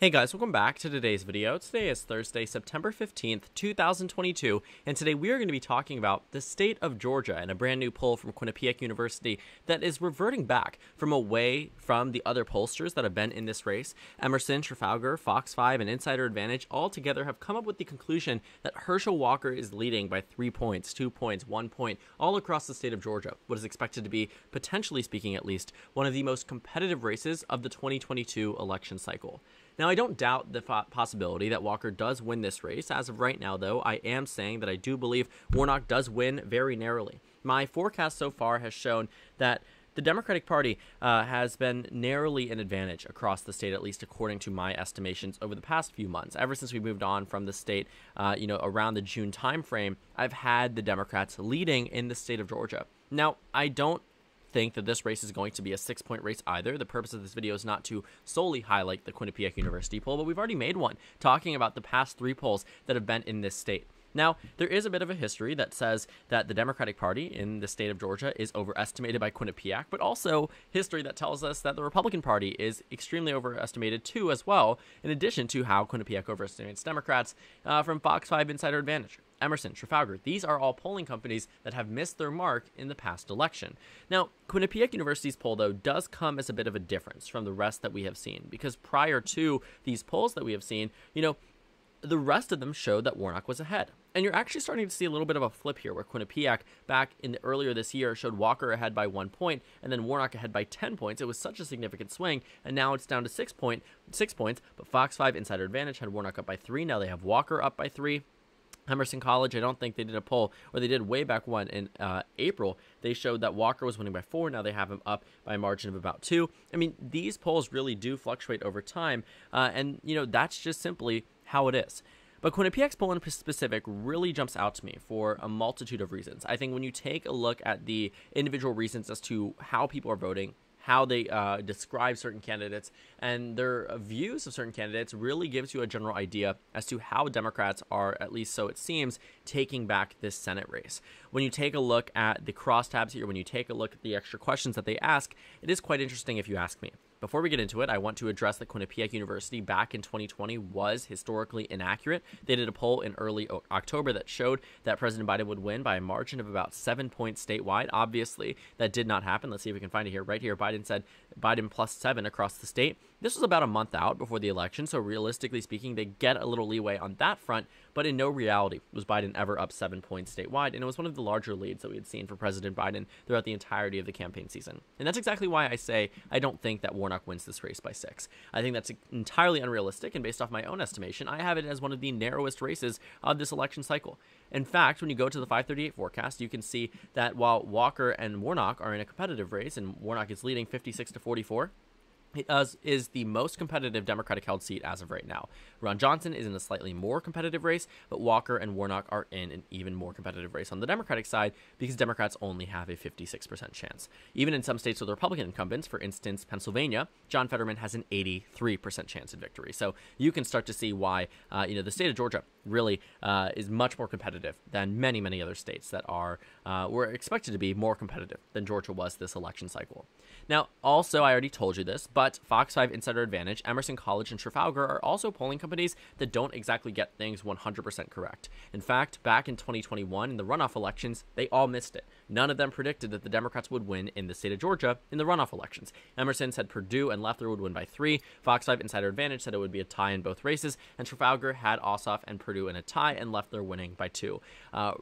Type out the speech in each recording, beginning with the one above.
Hey guys, welcome back to today's video. Today is Thursday, September 15th, 2022, and today we are going to be talking about the state of Georgia and a brand new poll from Quinnipiac University that is reverting back from away from the other pollsters that have been in this race. Emerson, Trafalgar, Fox 5, and Insider Advantage all together have come up with the conclusion that Herschel Walker is leading by 3 points, 2 points, 1 point, all across the state of Georgia, what is expected to be, potentially speaking at least, one of the most competitive races of the 2022 election cycle. Now, I don't doubt the possibility that Walker does win this race. As of right now, though, I am saying that I do believe Warnock does win very narrowly. My forecast so far has shown that the Democratic Party has been narrowly in advantage across the state, at least according to my estimations over the past few months. Ever since we moved on from the state, around the June timeframe, I've had the Democrats leading in the state of Georgia. Now, I don't think that this race is going to be a 6-point race either. The purpose of this video is not to solely highlight the Quinnipiac University poll, but we've already made one talking about the past 3 polls that have been in this state. Now, there is a bit of a history that says that the Democratic Party in the state of Georgia is overestimated by Quinnipiac, but also history that tells us that the Republican Party is extremely overestimated too as well, in addition to how Quinnipiac overestimates Democrats from Fox 5, Insider Advantage, Emerson, Trafalgar. These are all polling companies that have missed their mark in the past election. Now, Quinnipiac University's poll, though, does come as a bit of a difference from the rest that we have seen, because prior to these polls that we have seen, the rest of them showed that Warnock was ahead. And you're actually starting to see a little bit of a flip here, where Quinnipiac back in the earlier this year showed Walker ahead by 1 point and then Warnock ahead by 10 points. It was such a significant swing, and now it's down to 6 points. But Fox 5 Insider Advantage had Warnock up by 3. Now they have Walker up by 3. Emerson College, I don't think they did a poll, or they did way back when in April. They showed that Walker was winning by 4. Now they have him up by a margin of about 2. I mean, these polls really do fluctuate over time. And, that's just simply how it is. But Quinnipiac's poll in specific really jumps out to me for a multitude of reasons. I think when you take a look at the individual reasons as to how people are voting, how they describe certain candidates, and their views of certain candidates really gives you a general idea as to how Democrats are, at least so it seems, taking back this Senate race. When you take a look at the crosstabs here, when you take a look at the extra questions that they ask, it is quite interesting if you ask me. Before we get into it, I want to address that Quinnipiac University back in 2020 was historically inaccurate. They did a poll in early October that showed that President Biden would win by a margin of about 7 points statewide. Obviously, that did not happen. Let's see if we can find it here. Right here, Biden said Biden plus 7 across the state. This was about a month out before the election, so realistically speaking, they get a little leeway on that front, but in no reality was Biden ever up 7 points statewide, and it was one of the larger leads that we had seen for President Biden throughout the entirety of the campaign season. And that's exactly why I say I don't think that Warnock wins this race by 6. I think that's entirely unrealistic, and based off my own estimation, I have it as one of the narrowest races of this election cycle. In fact, when you go to the 538 forecast, you can see that while Walker and Warnock are in a competitive race, and Warnock is leading 56-44, it is the most competitive Democratic-held seat as of right now. Ron Johnson is in a slightly more competitive race, but Walker and Warnock are in an even more competitive race on the Democratic side because Democrats only have a 56% chance. Even in some states with Republican incumbents, for instance, Pennsylvania, John Fetterman has an 83% chance at victory. So you can start to see why the state of Georgia really is much more competitive than many, many other states that are were expected to be more competitive than Georgia was this election cycle. Now, also, I already told you this, but Fox 5 Insider Advantage, Emerson College, and Trafalgar are also polling companies that don't exactly get things 100% correct. In fact, back in 2021, in the runoff elections, they all missed it. None of them predicted that the Democrats would win in the state of Georgia in the runoff elections. Emerson said Perdue and Leffler would win by 3. Fox 5 Insider Advantage said it would be a tie in both races, and Trafalgar had Ossoff and Perdue in a tie and Leffler winning by 2.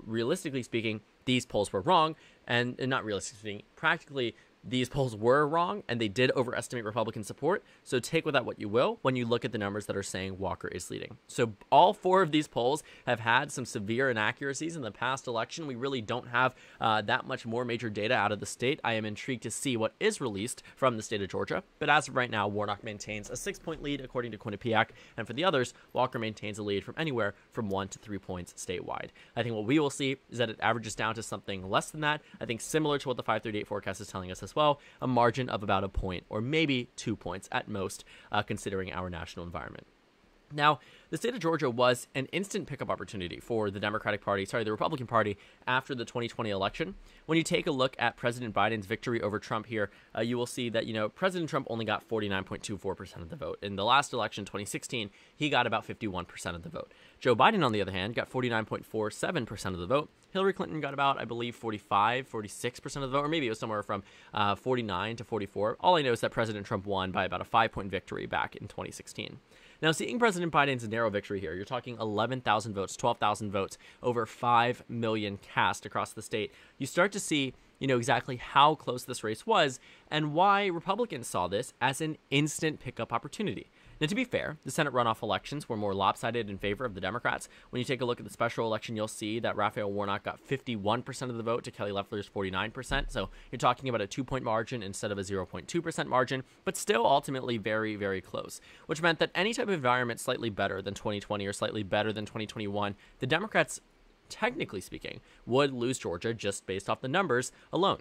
Realistically speaking, these polls were wrong, and not realistically speaking, practically these polls were wrong, and they did overestimate Republican support, so take with that what you will when you look at the numbers that are saying Walker is leading. So all 4 of these polls have had some severe inaccuracies in the past election. We really don't have that much more major data out of the state. I am intrigued to see what is released from the state of Georgia, but as of right now, Warnock maintains a 6-point lead according to Quinnipiac, and for the others, Walker maintains a lead from anywhere from 1 to 3 points statewide. I think what we will see is that it averages down to something less than that. I think similar to what the 538 forecast is telling us as well, a margin of about a point or maybe 2 points at most, considering our national environment. Now, the state of Georgia was an instant pickup opportunity for the Republican Party after the 2020 election. When you take a look at President Biden's victory over Trump here, you will see that, President Trump only got 49.24% of the vote. In the last election, 2016, he got about 51% of the vote. Joe Biden, on the other hand, got 49.47% of the vote. Hillary Clinton got about, I believe, 46% of the vote, or maybe it was somewhere from 49 to 44. All I know is that President Trump won by about a 5-point victory back in 2016. Now, seeing President Biden's narrow victory here, you're talking 11,000 votes, 12,000 votes, over 5 million cast across the state. You start to see, exactly how close this race was and why Republicans saw this as an instant pickup opportunity. Now, to be fair, the Senate runoff elections were more lopsided in favor of the Democrats. When you take a look at the special election, you'll see that Raphael Warnock got 51% of the vote to Kelly Loeffler's 49%. So you're talking about a 2-point margin instead of a 0.2% margin, but still ultimately very, very close, which meant that any type of environment slightly better than 2020 or slightly better than 2021, the Democrats, technically speaking, would lose Georgia just based off the numbers alone.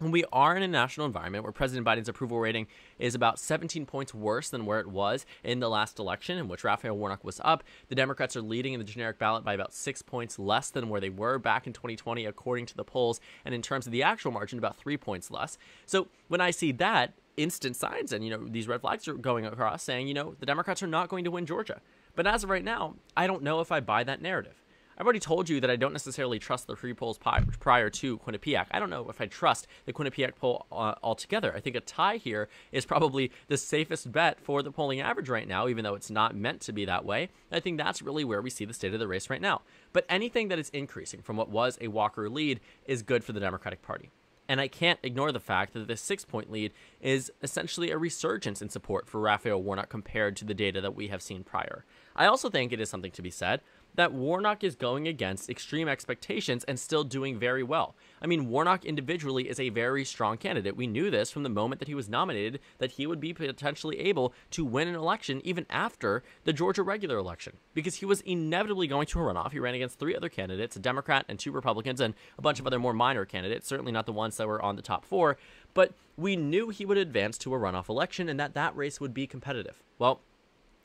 And we are in a national environment where President Biden's approval rating is about 17 points worse than where it was in the last election, in which Raphael Warnock was up. The Democrats are leading in the generic ballot by about 6 points less than where they were back in 2020, according to the polls. And in terms of the actual margin, about 3 points less. So when I see that, instant signs and, these red flags are going across saying, the Democrats are not going to win Georgia. But as of right now, I don't know if I buy that narrative. I've already told you that I don't necessarily trust the free polls prior to Quinnipiac. I don't know if I trust the Quinnipiac poll altogether. I think a tie here is probably the safest bet for the polling average right now, even though it's not meant to be that way. I think that's really where we see the state of the race right now. But anything that is increasing from what was a Walker lead is good for the Democratic Party. And I can't ignore the fact that this 6-point lead is essentially a resurgence in support for Raphael Warnock compared to the data that we have seen prior. I also think it is something to be said that Warnock is going against extreme expectations and still doing very well. I mean, Warnock individually is a very strong candidate. We knew this from the moment that he was nominated, that he would be potentially able to win an election even after the Georgia regular election, because he was inevitably going to a runoff. He ran against 3 other candidates, a Democrat and 2 Republicans, and a bunch of other more minor candidates, certainly not the ones that were on the top 4. But we knew he would advance to a runoff election and that that race would be competitive. Well,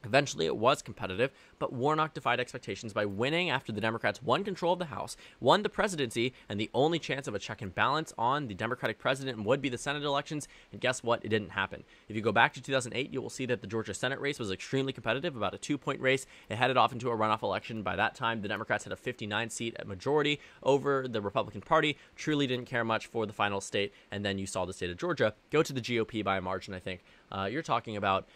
eventually, it was competitive, but Warnock defied expectations by winning after the Democrats won control of the House, won the presidency, and the only chance of a check and balance on the Democratic president would be the Senate elections. And guess what? It didn't happen. If you go back to 2008, you will see that the Georgia Senate race was extremely competitive, about a 2-point race. It headed off into a runoff election. By that time, the Democrats had a 59-seat majority over the Republican Party, truly didn't care much for the final state. And then you saw the state of Georgia go to the GOP by a margin, I think. You're talking about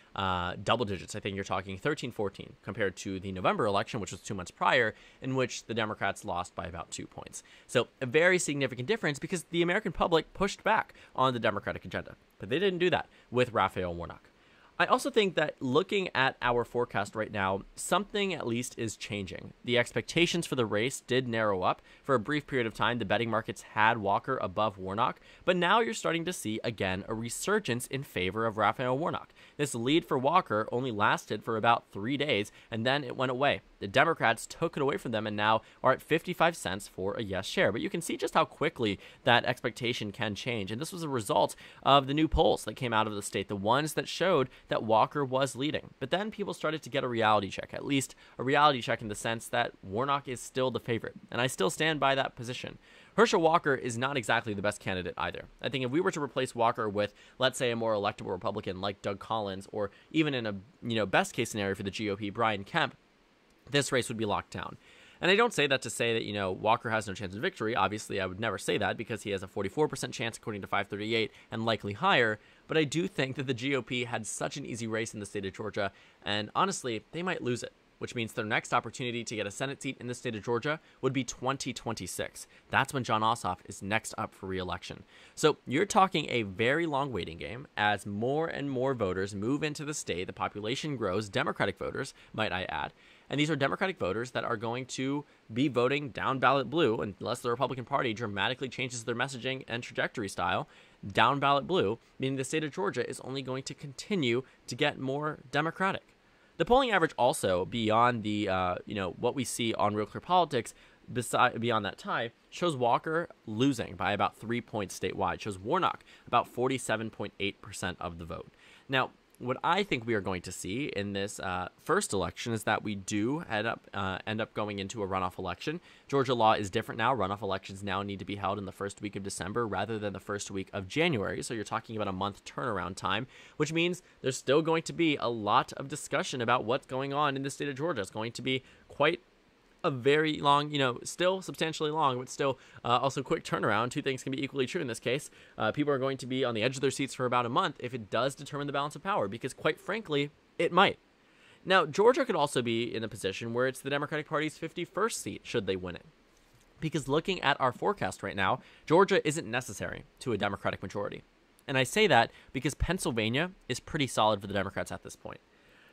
double digits. I think you're talking 13-14 compared to the November election, which was 2 months prior, in which the Democrats lost by about 2 points. So a very significant difference because the American public pushed back on the Democratic agenda. But they didn't do that with Raphael Warnock. I also think that looking at our forecast right now, something at least is changing. The expectations for the race did narrow up. For a brief period of time, the betting markets had Walker above Warnock, but now you're starting to see, again, a resurgence in favor of Raphael Warnock. This lead for Walker only lasted for about 3 days, and then it went away. The Democrats took it away from them and now are at 55 cents for a yes share. But you can see just how quickly that expectation can change. And this was a result of the new polls that came out of the state, the ones that showed that Walker was leading. But then people started to get a reality check, at least a reality check in the sense that Warnock is still the favorite. And I still stand by that position. Herschel Walker is not exactly the best candidate either. I think if we were to replace Walker with, let's say, a more electable Republican like Doug Collins, or even in a best case scenario for the GOP, Brian Kemp, this race would be locked down. And I don't say that to say that, Walker has no chance of victory. Obviously, I would never say that because he has a 44% chance, according to 538, and likely higher. But I do think that the GOP had such an easy race in the state of Georgia, and honestly, they might lose it, which means their next opportunity to get a Senate seat in the state of Georgia would be 2026. That's when John Ossoff is next up for re-election. So you're talking a very long waiting game as more and more voters move into the state. The population grows, Democratic voters, might I add. And these are Democratic voters that are going to be voting down ballot blue unless the Republican Party dramatically changes their messaging and trajectory style. Down ballot blue, meaning the state of Georgia is only going to continue to get more Democratic. The polling average also, beyond the, what we see on Real Clear Politics, beyond that tie, shows Walker losing by about 3 points statewide, shows Warnock about 47.8% of the vote. Now, what I think we are going to see in this first election is that we do end up going into a runoff election. Georgia law is different now. Runoff elections now need to be held in the first week of December rather than the first week of January. So you're talking about a month turnaround time, which means there's still going to be a lot of discussion about what's going on in the state of Georgia. It's going to be quite a very long, you know, still substantially long, but still also quick turnaround. Two things can be equally true in this case. People are going to be on the edge of their seats for about a month if it does determine the balance of power, because quite frankly, it might. Now, Georgia could also be in a position where it's the Democratic Party's 51st seat should they win it. Because looking at our forecast right now, Georgia isn't necessary to a Democratic majority. And I say that because Pennsylvania is pretty solid for the Democrats at this point.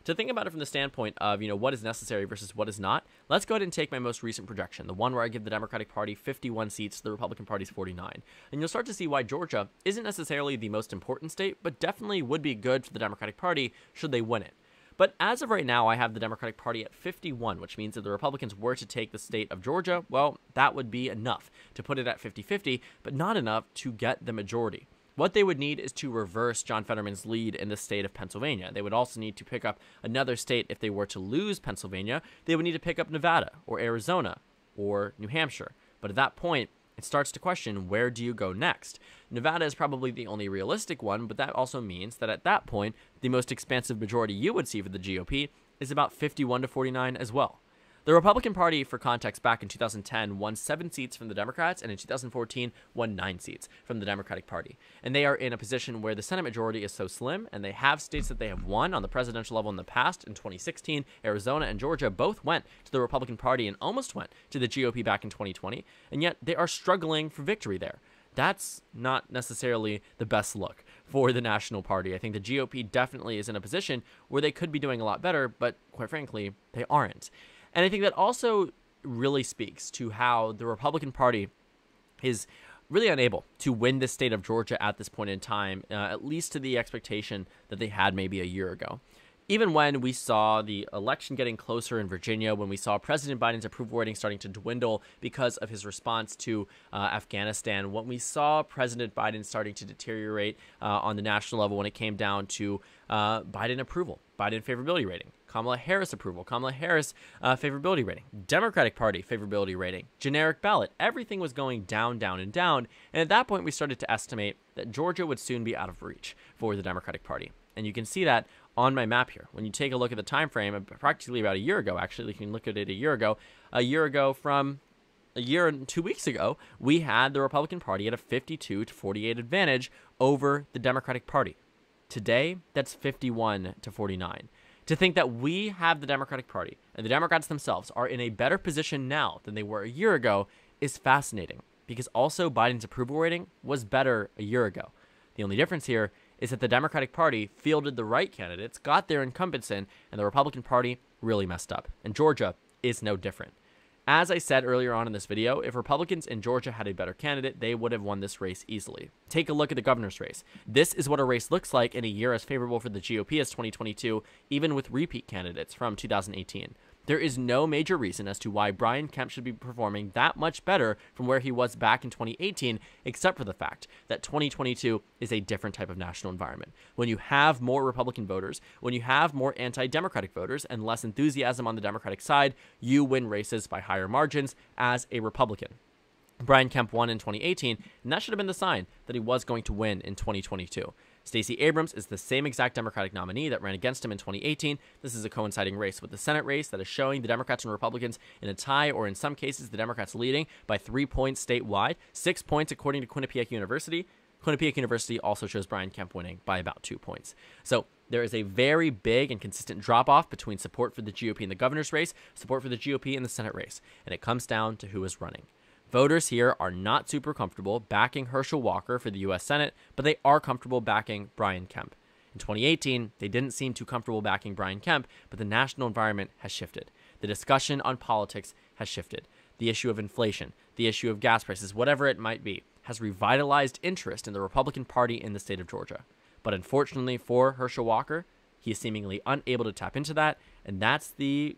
To think about it from the standpoint of, you know, what is necessary versus what is not, let's go ahead and take my most recent projection, the one where I give the Democratic Party 51 seats, the Republican Party's 49. And you'll start to see why Georgia isn't necessarily the most important state, but definitely would be good for the Democratic Party should they win it. But as of right now, I have the Democratic Party at 51, which means if the Republicans were to take the state of Georgia, well, that would be enough to put it at 50-50, but not enough to get the majority. What they would need is to reverse John Fetterman's lead in the state of Pennsylvania. They would also need to pick up another state if they were to lose Pennsylvania. They would need to pick up Nevada or Arizona or New Hampshire. But at that point, it starts to question, where do you go next? Nevada is probably the only realistic one, but that also means that at that point, the most expansive majority you would see for the GOP is about 51 to 49 as well. The Republican Party, for context, back in 2010 won 7 seats from the Democrats, and in 2014 won 9 seats from the Democratic Party. And they are in a position where the Senate majority is so slim, and they have states that they have won on the presidential level in the past. In 2016, Arizona and Georgia both went to the Republican Party and almost went to the GOP back in 2020, and yet they are struggling for victory there. That's not necessarily the best look for the National Party. I think the GOP definitely is in a position where they could be doing a lot better, but quite frankly, they aren't. And I think that also really speaks to how the Republican Party is really unable to win the state of Georgia at this point in time, at least to the expectation that they had maybe a year ago. Even when we saw the election getting closer in Virginia, when we saw President Biden's approval rating starting to dwindle because of his response to Afghanistan, when we saw President Biden starting to deteriorate on the national level when it came down to Biden approval, Biden favorability rating, Kamala Harris approval, Kamala Harris favorability rating, Democratic Party favorability rating, generic ballot. Everything was going down, down, and down. And at that point, we started to estimate that Georgia would soon be out of reach for the Democratic Party. And you can see that on my map here. When you take a look at the time frame, practically about a year ago, actually, you can look at it a year and 2 weeks ago, we had the Republican Party at a 52 to 48 advantage over the Democratic Party. Today, that's 51 to 49. To think that we have the Democratic Party and the Democrats themselves are in a better position now than they were a year ago is fascinating, because also Biden's approval rating was better a year ago. The only difference here is that the Democratic Party fielded the right candidates, got their incumbents in, and the Republican Party really messed up. And Georgia is no different. As I said earlier on in this video, if Republicans in Georgia had a better candidate, they would have won this race easily. Take a look at the governor's race. This is what a race looks like in a year as favorable for the GOP as 2022, even with repeat candidates from 2018. There is no major reason as to why Brian Kemp should be performing that much better from where he was back in 2018, except for the fact that 2022 is a different type of national environment. When you have more Republican voters, when you have more anti-Democratic voters and less enthusiasm on the Democratic side, you win races by higher margins as a Republican. Brian Kemp won in 2018, and that should have been the sign that he was going to win in 2022. Stacey Abrams is the same exact Democratic nominee that ran against him in 2018. This is a coinciding race with the Senate race that is showing the Democrats and Republicans in a tie, or in some cases, the Democrats leading by 3 points statewide, 6 points according to Quinnipiac University. Quinnipiac University also shows Brian Kemp winning by about 2 points. So there is a very big and consistent drop-off between support for the GOP in the governor's race, support for the GOP in the Senate race, and it comes down to who is running. Voters here are not super comfortable backing Herschel Walker for the U.S. Senate, but they are comfortable backing Brian Kemp. In 2018, they didn't seem too comfortable backing Brian Kemp, but the national environment has shifted. The discussion on politics has shifted. The issue of inflation, the issue of gas prices, whatever it might be, has revitalized interest in the Republican Party in the state of Georgia. But unfortunately for Herschel Walker, he is seemingly unable to tap into that, and that's the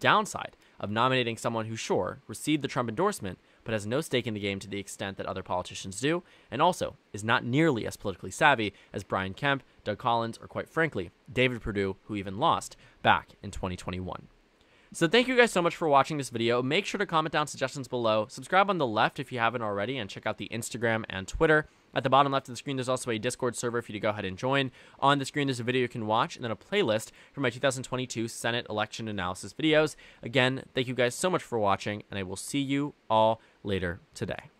downside of nominating someone who, sure, received the Trump endorsement, but has no stake in the game to the extent that other politicians do, and also is not nearly as politically savvy as Brian Kemp, Doug Collins, or quite frankly, David Perdue, who even lost back in 2021. So thank you guys so much for watching this video. Make sure to comment down suggestions below. Subscribe on the left if you haven't already, and check out the Instagram and Twitter. At the bottom left of the screen, there's also a Discord server for you to go ahead and join. On the screen, there's a video you can watch, and then a playlist for my 2022 Senate election analysis videos. Again, thank you guys so much for watching, and I will see you all later today.